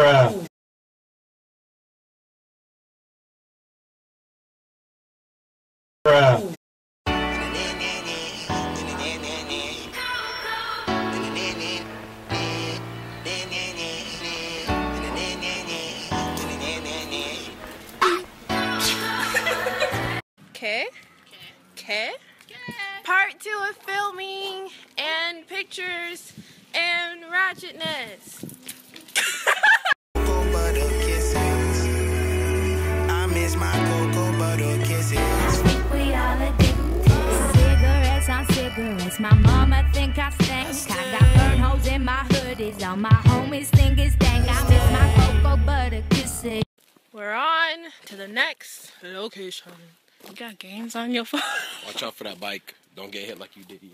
Bruh. Bruh. Okay. Okay. Part 2 of filming and pictures and ratchetness. Cocoa butter kisses. I miss my cocoa butter kisses. We all addicted. Cigarettes on cigarettes. My mama think I stink. I got burn holes in my hoodies. All my homies think it's dank. I miss my cocoa butter kisses. We're on to the next location. You got games on your phone. Watch out for that bike. Don't get hit like you did. I'm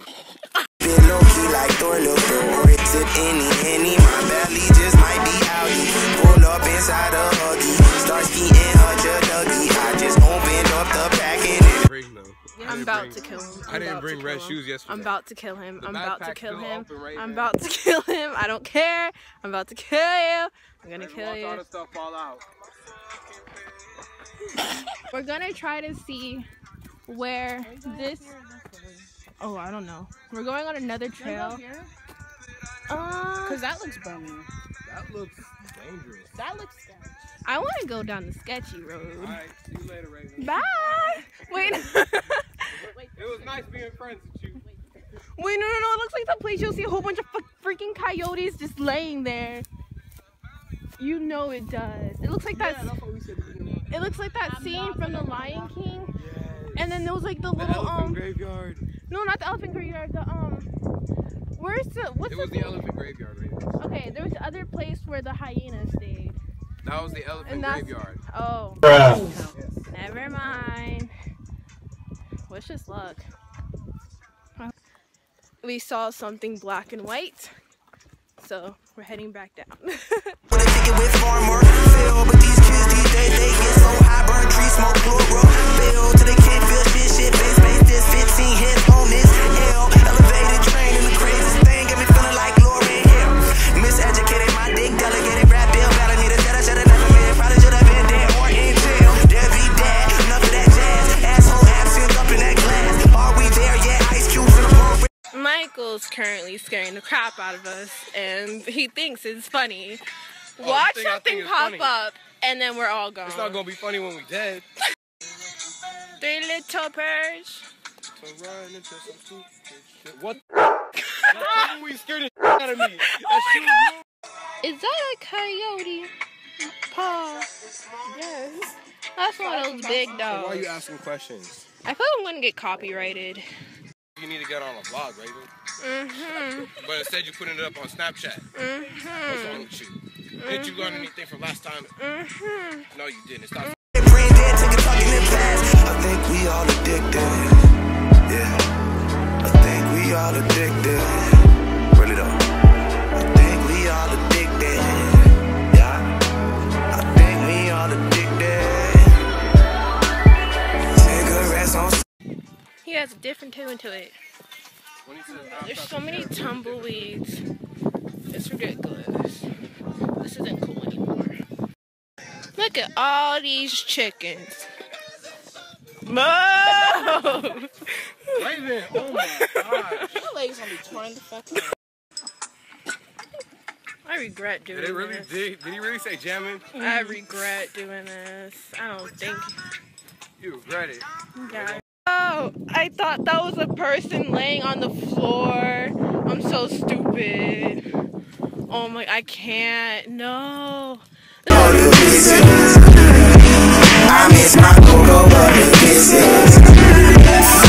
about to kill him. I didn't bring red shoes yesterday. I'm about to kill him. I'm about to kill him. I'm about to kill him. I don't care. I'm about to kill you. I'm gonna kill you. We're gonna try to see where this. Oh, I don't know. We're going on another trail. Cause that looks bummy. That looks dangerous. That looks sketchy. I want to go down the sketchy road. All right, see you later, Raven. Bye. Wait. It was nice being friends with you. Wait, no. It looks like the place you'll see a whole bunch of freaking coyotes just laying there. You know it does. It looks like that. Yeah, that's what we said. It looks like that scene from The Lion King. Yes. And then there was like the little graveyard. No, not the elephant graveyard. The where's the the elephant graveyard, right? Okay, there was the other place where the hyenas stayed. That was the elephant graveyard. Oh. Bruh. Never mind. Wish us luck. We saw something black and white. So we're heading back down. Michael's currently scaring the crap out of us, and he thinks it's funny. Oh, watch something pop up, and then we're all gone. It's not gonna be funny when we're dead. 3 little birds. What? We scared the out of me. Oh my God. Is that a coyote? Paw. Yes. That's one of those big dogs. So why are you asking questions? I feel I'm gonna get copyrighted. You need to get on a vlog, Raven. Mm-hmm. But instead, you putting it up on Snapchat. Mm-hmm. What's wrong with you? Mm-hmm. Did you learn anything from last time? Mm-hmm. No, you didn't. It's not. I think we all addicted. Yeah. I think we all addicted. Really though. I think we all addicted. Yeah. I think we all addicted. Cigarettes on. He has a different tune to it. There's so many tumbleweeds. It's ridiculous. This isn't cool anymore. Look at all these chickens. No! Raven, oh my gosh. My legs gonna be torn the fuck up. I regret doing this. Did he really say jamming? I regret doing this. I don't think. You regret it. Yeah. Oh, I thought that was a person laying on the floor. I'm so stupid. Oh my, I can't. No. I miss my cocoa butter kisses.